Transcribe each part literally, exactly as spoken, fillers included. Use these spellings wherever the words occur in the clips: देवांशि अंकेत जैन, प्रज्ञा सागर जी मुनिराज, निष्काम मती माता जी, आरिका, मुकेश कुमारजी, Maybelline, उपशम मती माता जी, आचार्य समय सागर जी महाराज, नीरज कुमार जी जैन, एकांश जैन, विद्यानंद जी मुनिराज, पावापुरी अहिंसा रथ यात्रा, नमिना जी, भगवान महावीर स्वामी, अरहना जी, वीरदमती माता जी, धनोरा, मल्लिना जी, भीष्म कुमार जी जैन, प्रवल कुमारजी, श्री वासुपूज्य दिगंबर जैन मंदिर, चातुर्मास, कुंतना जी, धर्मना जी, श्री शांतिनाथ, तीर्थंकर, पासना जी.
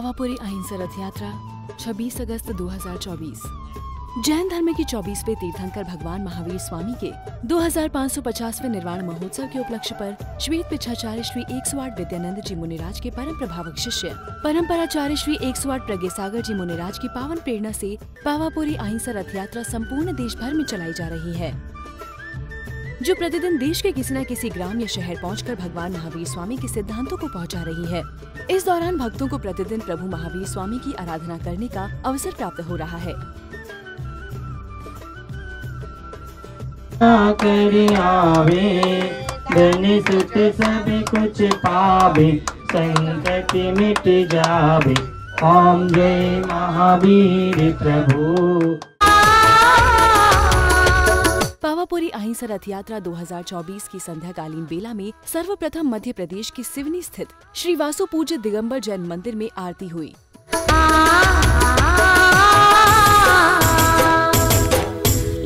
पावापुरी अहिंसा रथ यात्रा छब्बीस अगस्त दो हजार चौबीस। जैन धर्म की चौबीसवें तीर्थंकर भगवान महावीर स्वामी के दो हजार पाँच सौ पचासवें निर्वाण महोत्सव के उपलक्ष्य पर श्वेत पिछाचार्य श्री एक सौ आठ विद्यानंद जी मुनिराज के परम प्रभावक शिष्य परम्पराचार्य श्री एक सौ आठ प्रज्ञा सागर जी मुनिराज की पावन प्रेरणा से पावापुरी अहिंसा रथ यात्रा संपूर्ण देश भर में चलाई जा रही है, जो प्रतिदिन देश के किसी न किसी ग्राम या शहर पहुंचकर भगवान महावीर स्वामी के सिद्धांतों को पहुंचा रही है। इस दौरान भक्तों को प्रतिदिन प्रभु महावीर स्वामी की आराधना करने का अवसर प्राप्त हो रहा है। सभी कुछ पावे, संकट मिट जावे, ओम जय महावीर प्रभु। पावापुरी अहिंसा रथ यात्रा दो हजार चौबीस की संध्याकालीन बेला में सर्वप्रथम मध्य प्रदेश की सिवनी स्थित श्री वासुपूज्य दिगंबर जैन मंदिर में आरती हुई।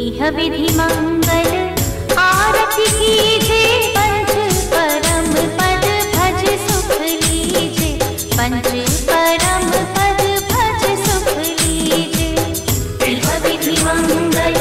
यह विधि मंगल आरती कीजे, पंच परम पद भज सुख लीजे, पंच परम पद भज सुख लीजे। यह विधि मंगल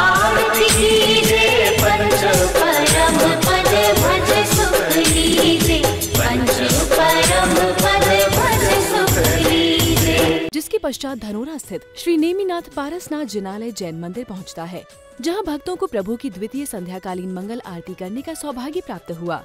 आरती कीजे, पंच परम पद भज सुख लीजे, पंच परम पद भज सुख लीजे। जिसके पश्चात धनोरा स्थित श्री नेमिनाथ पारसनाथ जिनालय जैन मंदिर पहुँचता है, जहां भक्तों को प्रभु की द्वितीय संध्याकालीन मंगल आरती करने का सौभाग्य प्राप्त हुआ।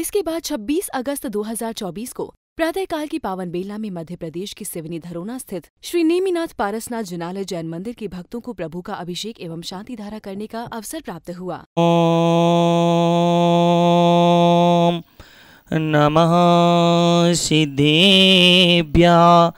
इसके बाद छब्बीस अगस्त दो हजार चौबीस को प्रातःकाल की पावन बेला में मध्य प्रदेश की सिवनी धरोना स्थित श्री नेमिनाथ पारसनाथ जिनालय जैन मंदिर के भक्तों को प्रभु का अभिषेक एवं शांति धारा करने का अवसर प्राप्त हुआ। ओम नमः सिद्धेभ्यः,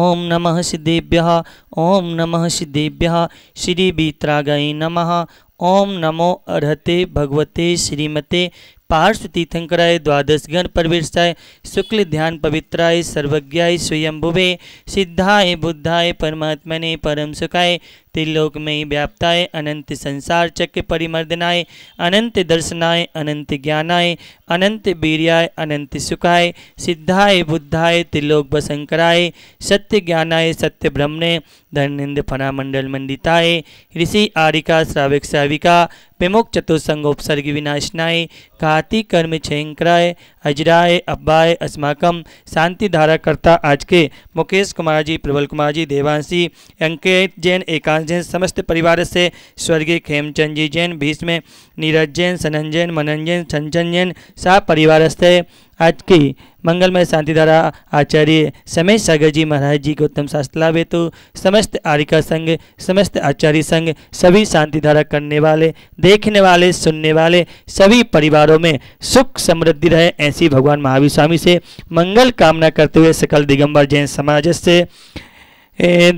ओम नमः सिद्धेभ्यः, ओम नमः सिद्धेभ्यः, श्री बीतरागाय नमः। ओम नमो अर्हते भगवते श्रीमते पार्श्व तीर्थंकराय, द्वादश गण प्रवेशाय, शुक्ल ध्यान पवित्राय, सर्वज्ञाय स्वयंभुवे, सिद्धाय बुद्धाय, परमात्मने परम सुखाय, त्रिलोक में व्याप्ताय, अनंत संसार चक्र परिमर्दनाय, अनंत दर्शनाय, अनंत ज्ञानाय, अनंत वीर्याय, अनंत सुखाय, सिद्धाय बुद्धाय, त्रिलोक बसंकराय, सत्य ज्ञानाय, सत्य ब्रह्मणे, धर्मनिंद फनामंडल मंडिताय, ऋषि आरिका श्रावक श्राविका, विमुख चतुसंगोपसर्ग विनाशनाय, काति कर्म छयंकराय, अजराय अब्बाय, अस्माकम शांति धारा कर्ता आज के मुकेश कुमारजी, प्रवल कुमारजी, देवांशि अंकेत जैन, एकांश जैन समस्त परिवार से स्वर्गीय खेमचंद जी जैन, भीष्म नीरज जैन, सनन जैन, मनन जैन, संचन जैन सा परिवार से आज की मंगलमय शांतिधारा आचार्य समय सागर जी महाराज जी के उत्तम शास्त्र लाभ हेतु समस्त आरिका संघ, समस्त आचार्य संघ, सभी शांतिधारा करने वाले, देखने वाले, सुनने वाले सभी परिवारों में सुख समृद्धि रहे, ऐसी भगवान महावीर स्वामी से मंगल कामना करते हुए सकल दिगंबर जैन समाज से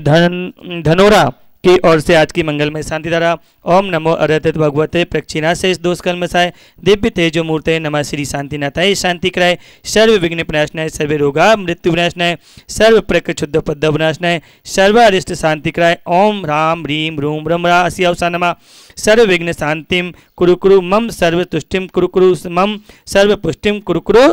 धन धनोरा की ओर से आज की मंगलमय शांतिधारा। ओम नमो अर्हते भगवते प्रक्षिणा से इस दोष कलमसाय, दिव्य तेजो मूर्ते नमः श्री शांतिनाथाय, शांति कराय, सर्व विघ्न विनाशनाय, सर्व रोगा मृत्यु विनाशनाय, सर्व प्रकृति शुद्ध पद विनाशनाय, सर्व अरिष्ट शांति कराय, ओम राम रीम रूम रम रा असिवसा नमः। सर्व विघ्न शांतिम कुरु कुरु मम, सर्व तुष्टिम कुरु कुरु मम, सर्व पुष्टिम कुरु कुरु।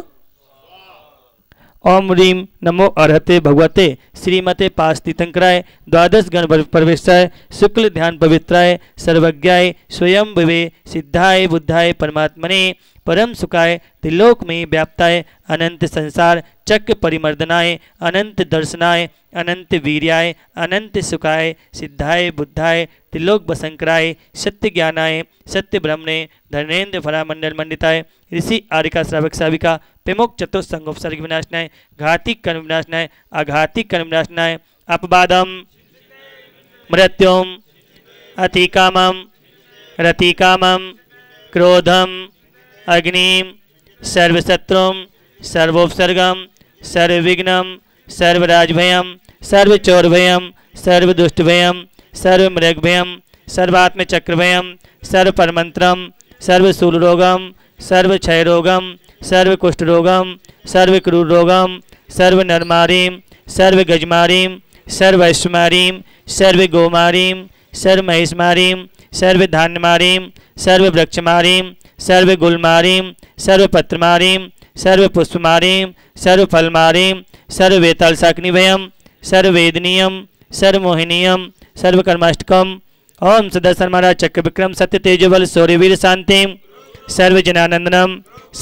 ओम रीम नमो अर्हते भगवते श्रीमते पास तीर्थंकराय, द्वादश गण प्रवेशाय, शुक्ल ध्यान पवित्राय, सर्वज्ञाय स्वयं विवे, सिद्धाय बुद्धाय, परमात्मने परम सुखाय, त्रिलोक में व्याप्ताय, अनंत संसार चक्र परिमर्दनाय, अनंत दर्शनाय, अनंत वीर्याय, अनंत सुखाय, सिद्धाय बुद्धाय, त्रिलोक बसंकराय, सत्य ज्ञानाय, सत्य ब्रह्मणे, धर्मेन्द्र फरामंडल मंडिताय, ऋषि आरिका श्रावक श्राविका, प्रमुख चतुसंगोपसर्ग विनाशनाय, घाती कर्म विनाशनाय, आघाती कर्म विनाशनाय, अपवादम मृत्युम अतिकामम रतिकामम क्रोधम अग्निम सर्वशत्रुम सर्वोपसर्गम सर्वविघ्नम सर्वराजभयम सर्वचोरभयम सर्वदुष्टभयम सर्वमृगभयम सर्वात्मचक्रभयम सर्वपरमंत्रम सर्वशूलरोगम सर्वक्षयरोगम सर्वकुष्ठरोगम सर्वक्रूररोगम सर्वनरमारीम सर्वगजमारीं सर्वैश्वमारीं सर्वगोमारीं सर्वमहेशमारीं सर्वधान्यमारीं सर्ववृक्षमारीं सर्वगुलमारीं सर्वपत्रमारीं सर्वपुष्पमारीं सर्वफलमारीं सर्ववेतालशाकनिभयं सर्ववेदनीयं सर्वमोहिनीयं सर्वकर्माष्टकम् ओम सदासन्मारा चक्र विक्रम सत्य तेजोबल सौर्यवीर शांतिं सर्वजनानंदनम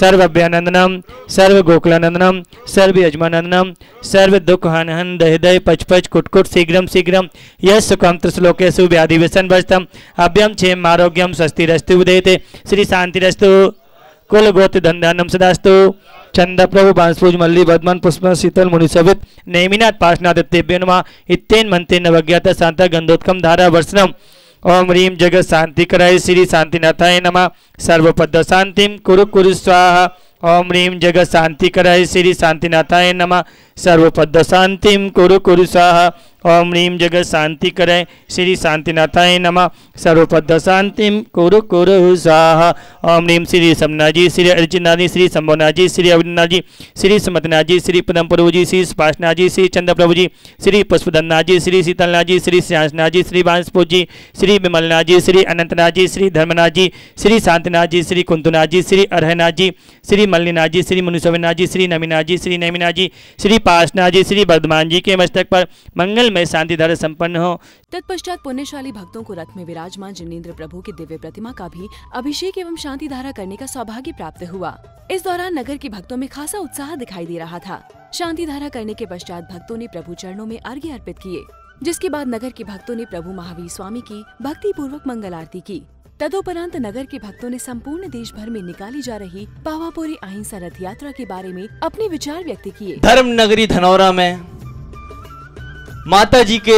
सर्वभ्यानंदनम सर्वगोकुलानंदनम सर्वयजमानंदनम सर्वदुःखहनहं दहदय पचपच कुटकुट शीघ्रम शीघ्रम यः सुखं त्रिश्लोकेषु व्याधिवसन भजतम् अभ्यं क्षेम आरोग्यम स्वस्तिरस्तु उदेते श्री शांतिरस्तु कुल गोत्र धनधान्यम सदास्तु चंद प्रभु बांसपूज मल्ली वर्धमान पुष्प शीतल मुनिसवित नेमिनाथ पारसनाथ तेभ्यो नमः इत्येन मंत्रेण वज्ञात शांता गंधोत्कम धारा वर्षणम ओम ह्रीं जगत शांति कराय श्री शांतिनाथाय नमः सर्वपद शांतिम कुरु कुरु स्वाहा ओम ह्रीं जगत शांति कराय श्री शांतिनाथाय नमः सर्वपद शांतिम कुरु कुरु स्वाहा ओम ह्रीं जगत शांति कराय श्री शांतिनाथाय नमः सर्वपद शांतिम कुरु कुरु स्वाहा ओम ह्रीं श्री समना जी श्री अर्चना जी श्री संभवना जी श्री अविना जी श्री समतना जी श्री पदम प्रभु जी श्री सुपासना जी श्री चंद्र प्रभु जी श्री पुष्पधन्ना जी श्री शीतलना जी श्री श्यांसना जी श्री वासुपूज्य जी श्री विमलना जी श्री अनंतना जी श्री धर्मना जी श्री शांतिनाथ जी श्री कुंतना जी श्री अरहना जी श्री मल्लिना जी श्री मनुष्यना जी श्री नमिना जी श्री नमिना जी श्री पासना जी श्री वर्धमान जी के मस्तक पर मंगल में शांति धारा संपन्न हो। तत्पश्चात पुण्यशाली भक्तों को रथ में विराजमान जिनेन्द्र प्रभु की दिव्य प्रतिमा का भी अभिषेक एवं शांति धारा करने का सौभाग्य प्राप्त हुआ। इस दौरान नगर के भक्तों में खासा उत्साह दिखाई दे रहा था। शांति धारा करने के पश्चात भक्तों ने प्रभु चरणों में अर्घ्य अर्पित किए, जिसके बाद नगर के भक्तों ने प्रभु महावीर स्वामी की भक्ति पूर्वक मंगल आरती की। तदोपरांत नगर के भक्तों ने संपूर्ण देश भर में निकाली जा रही पावापुरी अहिंसा रथ यात्रा के बारे में अपने विचार व्यक्त किए। धर्म नगरी धनौरा में माता जी के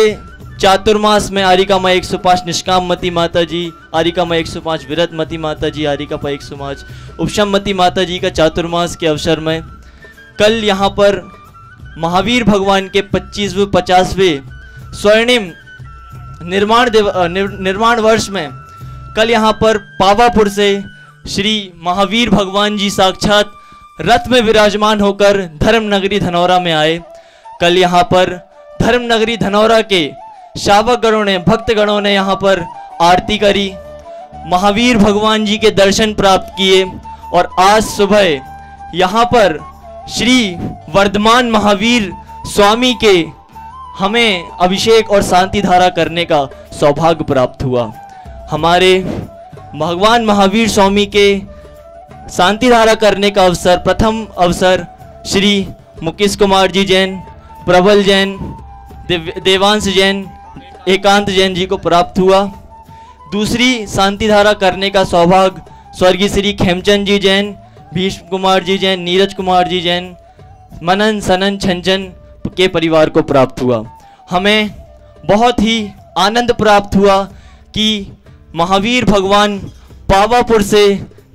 चातुर्मास में आरिका माँ एक सौ पाँच निष्काम मती माता जी, आरिका माँ एक सौ पाँच वीरदमती माता जी, आरिका माँ एक सौ पाँच उपशम मती माता जी का चातुर्मास के अवसर में कल यहाँ पर महावीर भगवान के पच्चीसवें पचासवें स्वर्णिम निर्माण देव निर्माण वर्ष में कल यहाँ पर पावापुर से श्री महावीर भगवान जी साक्षात रथ में विराजमान होकर धर्मनगरी धनौरा में आए। कल यहाँ पर धर्मनगरी धनौरा के श्रावकगणों ने भक्तगणों ने यहाँ पर आरती करी, महावीर भगवान जी के दर्शन प्राप्त किए और आज सुबह यहाँ पर श्री वर्धमान महावीर स्वामी के हमें अभिषेक और शांति धारा करने का सौभाग्य प्राप्त हुआ। हमारे भगवान महावीर स्वामी के शांति धारा करने का अवसर प्रथम अवसर श्री मुकेश कुमारजी जैन, प्रवल जैन, देवांशि जैन, एकांश जैन जी को प्राप्त हुआ। दूसरी शांति धारा करने का सौभाग्य स्वर्गीय श्री खेमचंद जी जैन, भीष्म कुमार जी जैन, नीरज कुमार जी जैन, मनन सनन छंजन के परिवार को प्राप्त हुआ। हमें बहुत ही आनंद प्राप्त हुआ कि महावीर भगवान पावापुर से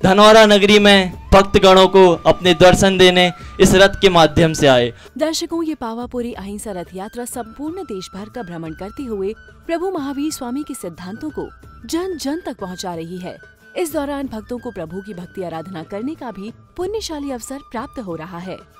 धनौरा नगरी में भक्तगणों को अपने दर्शन देने इस रथ के माध्यम से आए। दर्शकों, ये पावापुरी अहिंसा रथ यात्रा संपूर्ण देश भर का भ्रमण करते हुए प्रभु महावीर स्वामी के सिद्धांतों को जन जन तक पहुंचा रही है। इस दौरान भक्तों को प्रभु की भक्ति आराधना करने का भी पुण्यशाली अवसर प्राप्त हो रहा है।